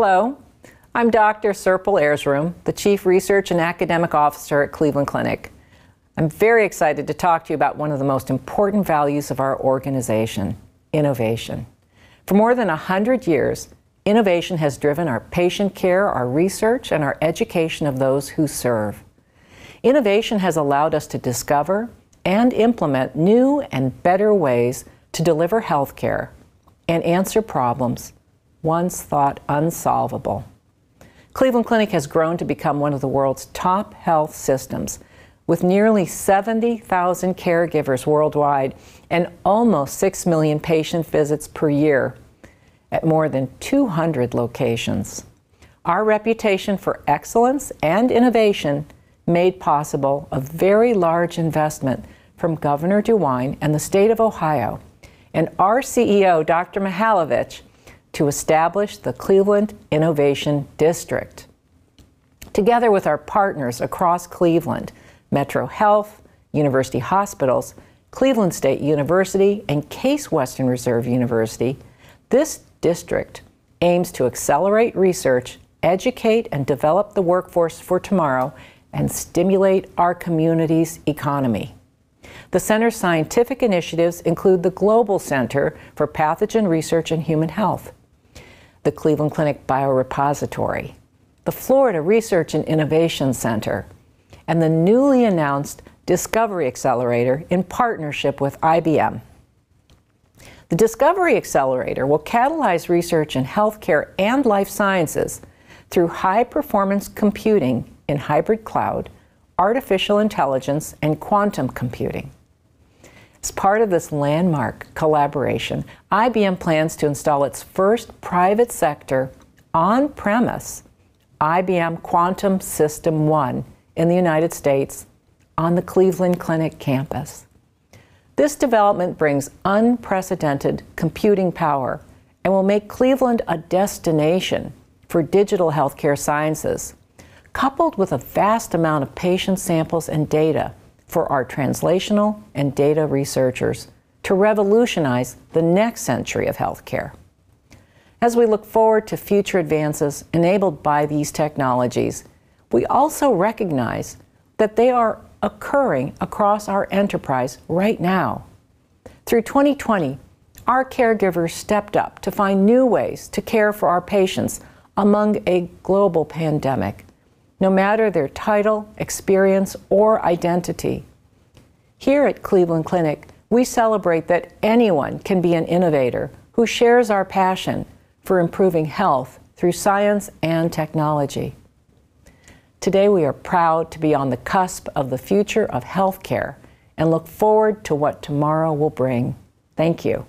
Hello, I'm Dr. Serpil Erzurum, the Chief Research and Academic Officer at Cleveland Clinic. I'm very excited to talk to you about one of the most important values of our organization, innovation. For more than 100 years, innovation has driven our patient care, our research, and our education of those who serve. Innovation has allowed us to discover and implement new and better ways to deliver health care and answer problems once thought unsolvable. Cleveland Clinic has grown to become one of the world's top health systems, with nearly 70,000 caregivers worldwide and almost 6 million patient visits per year at more than 200 locations. Our reputation for excellence and innovation made possible a very large investment from Governor DeWine and the state of Ohio, and our CEO, Dr. Mihaljevic, to establish the Cleveland Innovation District. Together with our partners across Cleveland, MetroHealth, University Hospitals, Cleveland State University, and Case Western Reserve University, this district aims to accelerate research, educate and develop the workforce for tomorrow, and stimulate our community's economy. The center's scientific initiatives include the Global Center for Pathogen Research and Human Health, the Cleveland Clinic Biorepository, the Florida Research and Innovation Center, and the newly announced Discovery Accelerator in partnership with IBM. The Discovery Accelerator will catalyze research in healthcare and life sciences through high-performance computing in hybrid cloud, artificial intelligence, and quantum computing. As part of this landmark collaboration, IBM plans to install its first private sector on-premise IBM Quantum System One in the United States on the Cleveland Clinic campus. This development brings unprecedented computing power and will make Cleveland a destination for digital healthcare sciences, coupled with a vast amount of patient samples and data for our translational and data researchers to revolutionize the next century of healthcare. As we look forward to future advances enabled by these technologies, we also recognize that they are occurring across our enterprise right now. Through 2020, our caregivers stepped up to find new ways to care for our patients among a global pandemic, no matter their title, experience, or identity. Here at Cleveland Clinic, we celebrate that anyone can be an innovator who shares our passion for improving health through science and technology. Today, we are proud to be on the cusp of the future of healthcare and look forward to what tomorrow will bring. Thank you.